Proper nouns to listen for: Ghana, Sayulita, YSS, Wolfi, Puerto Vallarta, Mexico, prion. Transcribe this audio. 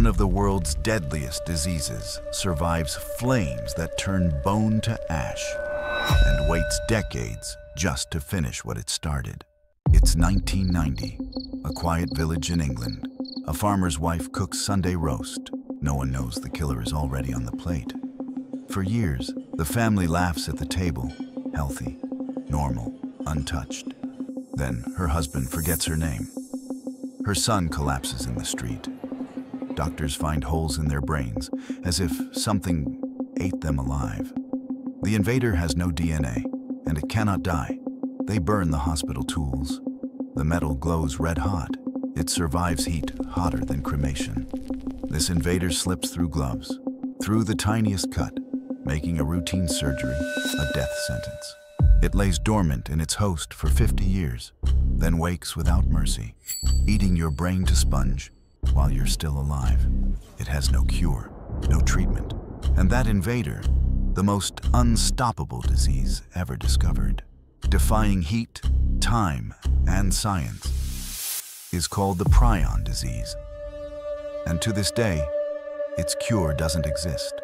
One of the world's deadliest diseases survives flames that turn bone to ash and waits decades just to finish what it started. It's 1990, a quiet village in England. A farmer's wife cooks Sunday roast. No one knows the killer is already on the plate. For years, the family laughs at the table, healthy, normal, untouched. Then her husband forgets her name. Her son collapses in the street. Doctors find holes in their brains, as if something ate them alive. The invader has no DNA, and it cannot die. They burn the hospital tools. The metal glows red hot. It survives heat hotter than cremation. This invader slips through gloves, through the tiniest cut, making a routine surgery a death sentence. It lays dormant in its host for 50 years, then wakes without mercy, eating your brain to sponge while you're still alive. It has no cure, no treatment. And that invader, the most unstoppable disease ever discovered, defying heat, time, and science, is called the prion disease. And to this day, its cure doesn't exist.